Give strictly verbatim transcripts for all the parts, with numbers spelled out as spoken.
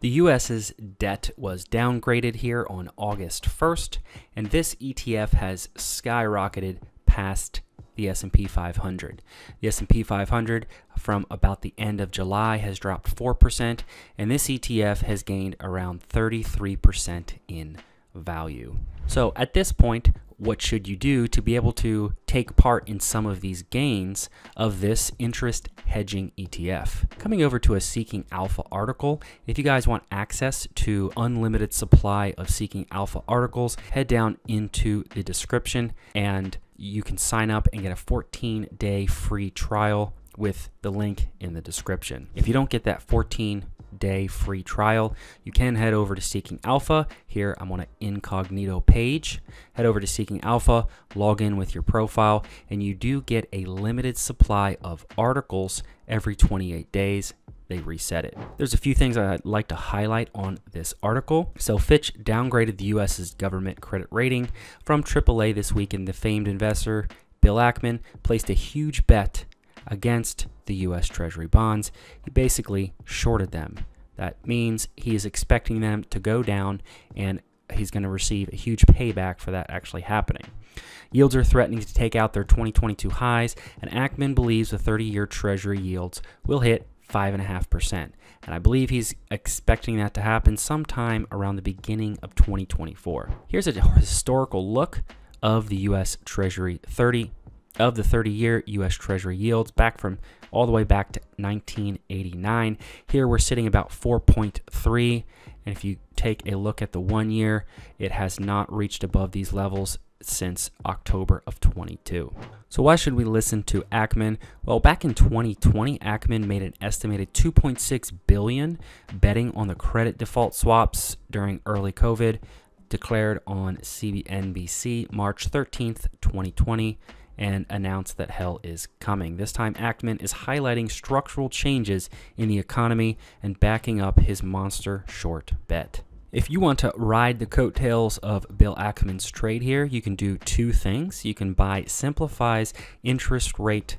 The U S's debt was downgraded here on August first, and this E T F has skyrocketed past the S and P five hundred. The S and P five hundred from about the end of July has dropped four percent, and this E T F has gained around thirty-three percent in value. So at this point, what should you do to be able to take part in some of these gains of this interest hedging E T F? Coming over to a Seeking Alpha article, if you guys want access to unlimited supply of Seeking Alpha articles, head down into the description and you can sign up and get a fourteen day free trial with the link in the description. If you don't get that fourteen day free trial, you can head over to Seeking Alpha. Here I'm on an incognito page. Head over to Seeking Alpha, log in with your profile, and you do get a limited supply of articles every twenty-eight days. They reset it. There's a few things I'd like to highlight on this article. So Fitch downgraded the U S's government credit rating from triple A this week, and the famed investor Bill Ackman placed a huge bet against the U S Treasury bonds. He basically shorted them. That means he is expecting them to go down, and he's going to receive a huge payback for that actually happening. Yields are threatening to take out their twenty twenty-two highs, and Ackman believes the thirty year Treasury yields will hit five point five percent, and I believe he's expecting that to happen sometime around the beginning of twenty twenty-four. Here's a historical look of the U S Treasury thirty, of the thirty year U S Treasury yields back from all the way back to nineteen eighty-nine. Here we're sitting about four point three, and if you take a look at the one year, it has not reached above these levels since October of twenty-two. So why should we listen to Ackman? Well, back in twenty twenty, Ackman made an estimated two point six billion dollars betting on the credit default swaps during early COVID, declared on C N B C March thirteenth, twenty twenty, and announced that hell is coming. This time, Ackman is highlighting structural changes in the economy and backing up his monster short bet. If you want to ride the coattails of Bill Ackman's trade here, you can do two things. You can buy Simplify's interest rate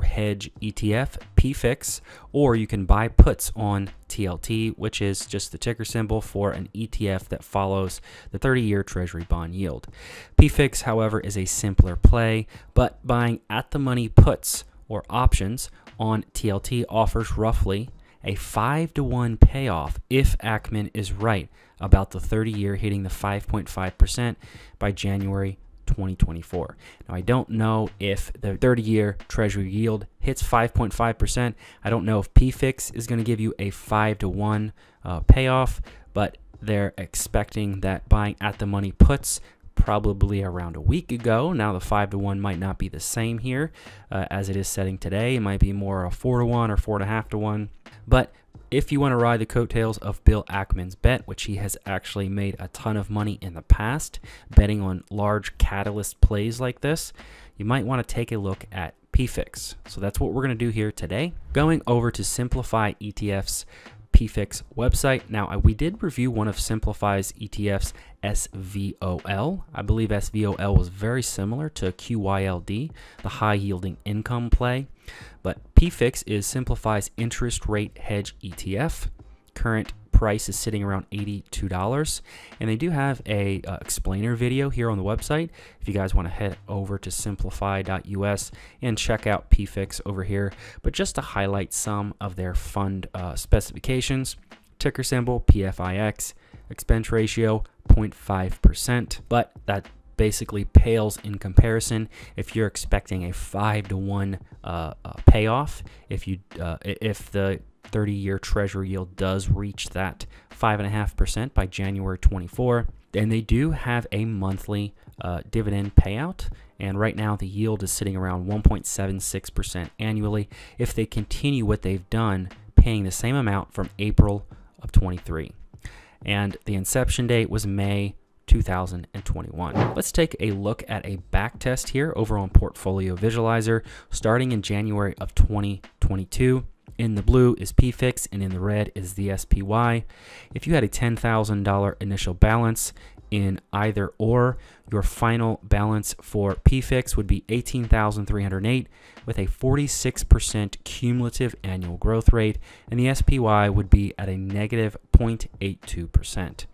hedge E T F, P F I X, or you can buy puts on T L T, which is just the ticker symbol for an E T F that follows the thirty year Treasury bond yield. P F I X, however, is a simpler play, but buying at-the-money puts or options on T L T offers roughly a five to one payoff if Ackman is right about the thirty year hitting the five point five percent by January twenty twenty-four. Now, I don't know if the thirty year Treasury yield hits five point five percent. I don't know if P F I X is going to give you a five to one uh, payoff, but they're expecting that buying at the money puts probably around a week ago. Now the five to one might not be the same here uh, as it is setting today. It might be more a four to one or four and a half to one. But if you want to ride the coattails of Bill Ackman's bet, which he has actually made a ton of money in the past, betting on large catalyst plays like this, you might want to take a look at P F I X. So that's what we're going to do here today. Going over to Simplify E T F's P F I X website. Now, I, we did review one of Simplify's E T Fs, S V O L. I believe S V O L was very similar to Q Y L D, the high yielding income play. But P F I X is Simplify's interest rate hedge E T F. Current price is sitting around eighty-two dollars. And they do have a uh, explainer video here on the website. If you guys want to head over to simplify dot U S and check out P F I X over here. But just to highlight some of their fund uh, specifications, ticker symbol P F I X, expense ratio zero point five percent, but that basically pales in comparison if you're expecting a five to one uh, uh, payoff. If you uh, if the thirty year Treasury yield does reach that five and a half percent by January twenty-four, and they do have a monthly uh, dividend payout. And right now the yield is sitting around one point seven six percent annually. If they continue what they've done, paying the same amount from April of twenty-three, and the inception date was May two thousand twenty-one. Let's take a look at a back test here over on Portfolio Visualizer starting in January of twenty twenty-two. In the blue is P F I X and in the red is the S P Y. If you had a ten thousand dollar initial balance in either or. Your final balance for P F I X would be eighteen thousand three hundred eight with a forty-six percent cumulative annual growth rate, and the S P Y would be at a negative zero point eight two percent.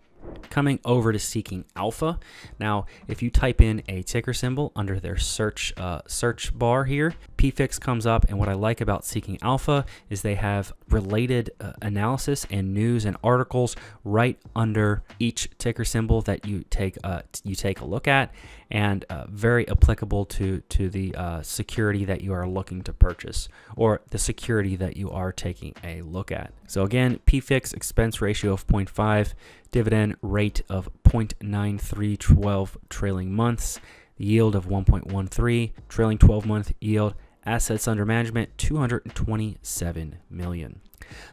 Coming over to Seeking Alpha. Now, if you type in a ticker symbol under their search uh, search bar here, P F I X comes up, and what I like about Seeking Alpha is they have related uh, analysis and news and articles right under each ticker symbol that you take uh, you take a look at, and uh, very applicable to to the uh, security that you are looking to purchase or the security that you are taking a look at. So again, P F I X expense ratio of zero point five, dividend rate of zero point nine three, twelve trailing months, yield of one point one three, trailing twelve month yield, assets under management two hundred twenty-seven million.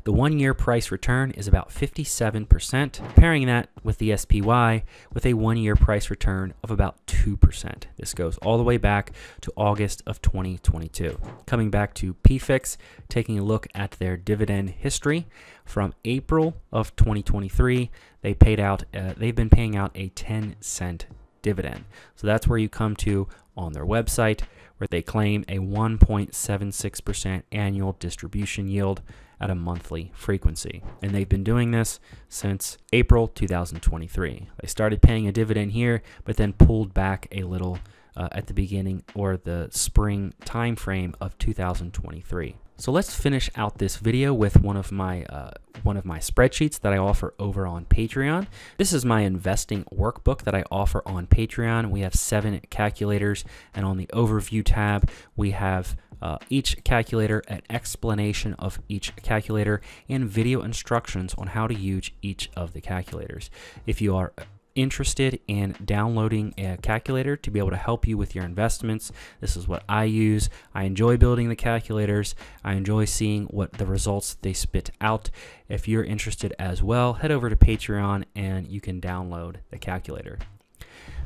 The one-year price return is about fifty-seven percent, pairing that with the S P Y with a one-year price return of about two percent. This goes all the way back to August of twenty twenty-two. Coming back to P F I X, taking a look at their dividend history from April of twenty twenty-three, they paid out uh, they've been paying out a ten cent dividend. So that's where you come to on their website, where they claim a one point seven six percent annual distribution yield at a monthly frequency. And they've been doing this since April two thousand twenty-three. They started paying a dividend here, but then pulled back a little uh, at the beginning or the spring time frame of two thousand twenty-three. So let's finish out this video with one of my uh, one of my spreadsheets that I offer over on Patreon. This is my investing workbook that I offer on Patreon. We have seven calculators, and on the overview tab, we have uh, each calculator, an explanation of each calculator, and video instructions on how to use each of the calculators. If you are interested in downloading a calculator to be able to help you with your investments, this is what I use. I enjoy building the calculators. I enjoy seeing what the results they spit out. If you're interested as well, head over to Patreon and you can download the calculator.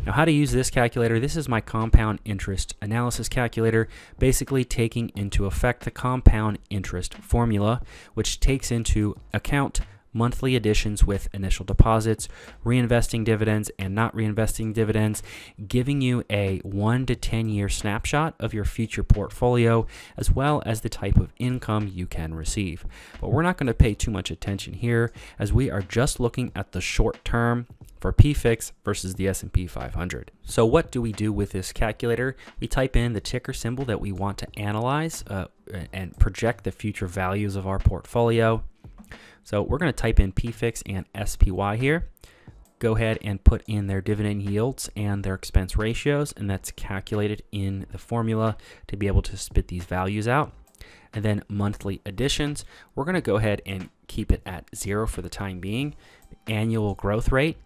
Now, how to use this calculator. This is my compound interest analysis calculator, basically taking into effect the compound interest formula, which takes into account monthly additions with initial deposits, reinvesting dividends and not reinvesting dividends, giving you a one to ten year snapshot of your future portfolio, as well as the type of income you can receive. But we're not going to pay too much attention here, as we are just looking at the short term for P F I X versus the S and P five hundred. So what do we do with this calculator? We type in the ticker symbol that we want to analyze uh, and project the future values of our portfolio. So we're going to type in P F I X and S P Y here. Go ahead and put in their dividend yields and their expense ratios, and that's calculated in the formula to be able to spit these values out. And then monthly additions, we're going to go ahead and keep it at zero for the time being. Annual growth rate.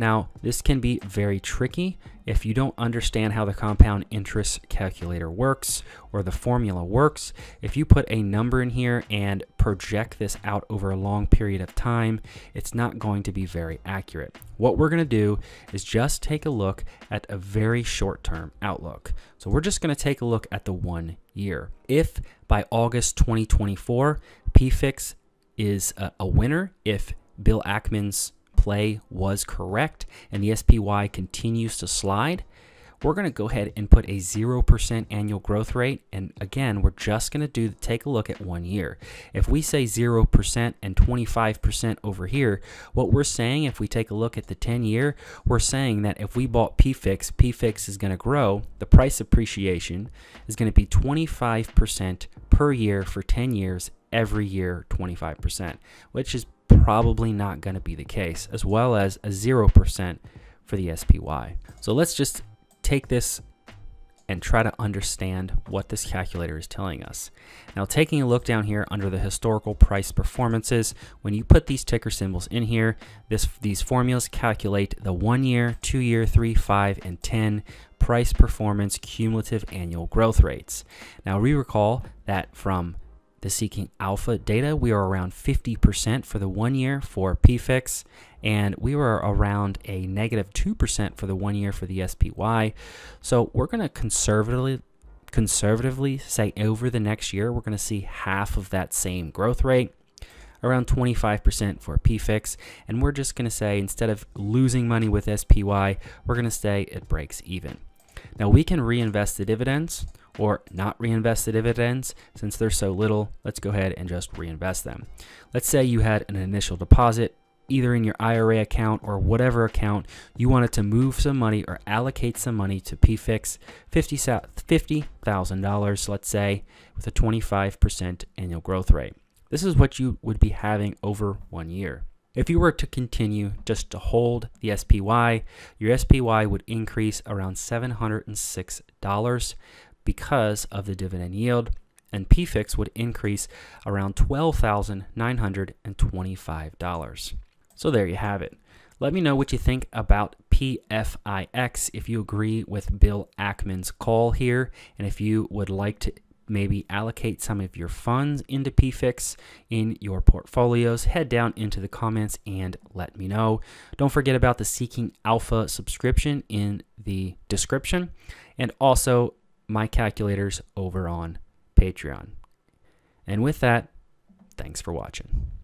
Now, this can be very tricky if you don't understand how the compound interest calculator works or the formula works. If you put a number in here and project this out over a long period of time, it's not going to be very accurate. What we're going to do is just take a look at a very short-term outlook. So we're just going to take a look at the one year. If by August twenty twenty-four, P F I X is a, a winner, if Bill Ackman's play was correct and the S P Y continues to slide, we're going to go ahead and put a zero percent annual growth rate. And again, we're just going to do take a look at one year. If we say zero percent and twenty-five percent over here, what we're saying, if we take a look at the ten year, we're saying that if we bought P F I X, P F I X is going to grow. The price appreciation is going to be twenty-five percent per year for ten years, every year twenty-five percent, which is probably not going to be the case, as well as a zero percent for the S P Y. So let's just take this and try to understand what this calculator is telling us. Now, taking a look down here under the historical price performances, when you put these ticker symbols in here, this these formulas calculate the one year, two year, three, five, and ten price performance cumulative annual growth rates. Now, we recall that from the Seeking Alpha data, we are around fifty percent for the one year for P F I X, and we were around a negative two percent for the one year for the S P Y. So we're going to conservatively conservatively say over the next year, we're going to see half of that same growth rate. around twenty-five percent for P F I X, and we're just going to say instead of losing money with S P Y, we're going to say it breaks even. Now we can reinvest the dividends or not reinvest the dividends. Since they're so little, let's go ahead and just reinvest them. Let's say you had an initial deposit either in your I R A account or whatever account, you wanted to move some money or allocate some money to P F I X, fifty thousand dollars, let's say, with a twenty-five percent annual growth rate. This is what you would be having over one year. If you were to continue just to hold the S P Y, your S P Y would increase around seven hundred six dollars because of the dividend yield, and P F I X would increase around twelve thousand nine hundred twenty-five dollars. So there you have it. Let me know what you think about P F I X, if you agree with Bill Ackman's call here, and if you would like to maybe allocate some of your funds into P F I X in your portfolios, head down into the comments and let me know. Don't forget about the Seeking Alpha subscription in the description, and also my calculators over on Patreon. And with that, thanks for watching.